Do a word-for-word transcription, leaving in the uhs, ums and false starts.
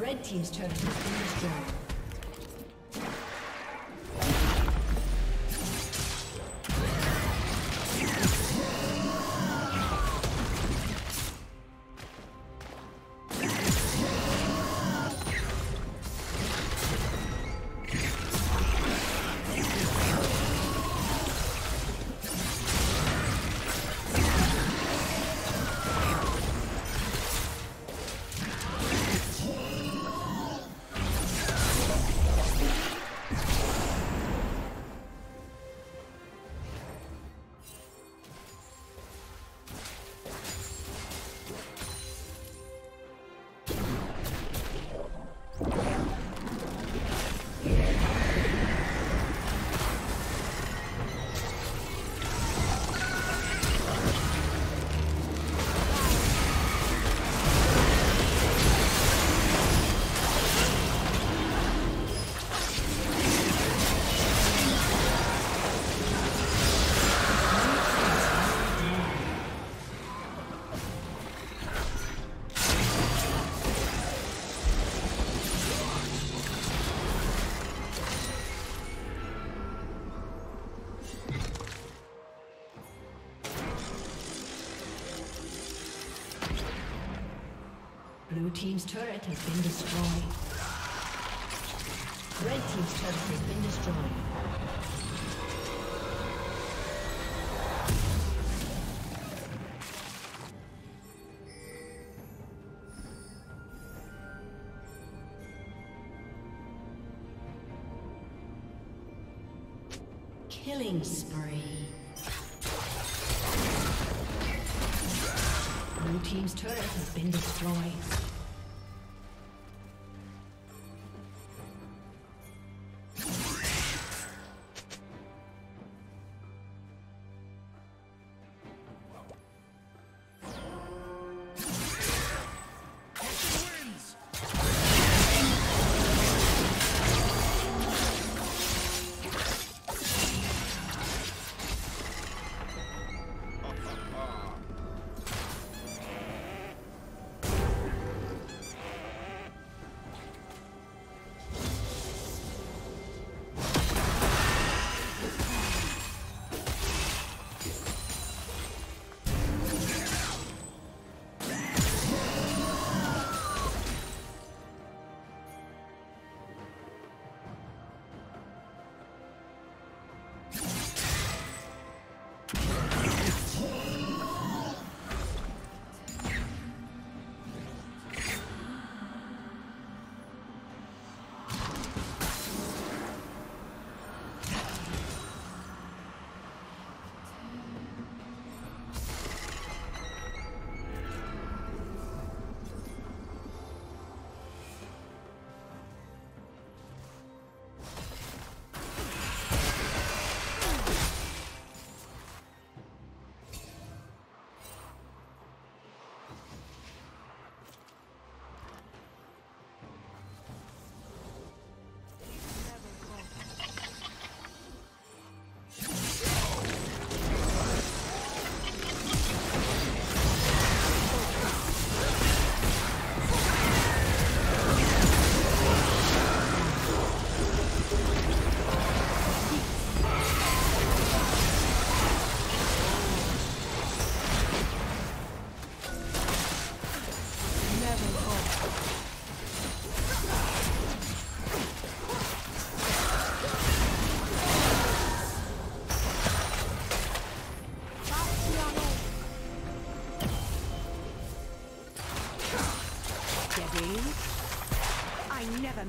Red team's turret has been destroyed. Blue team's turret has been destroyed. Red team's turret has been destroyed.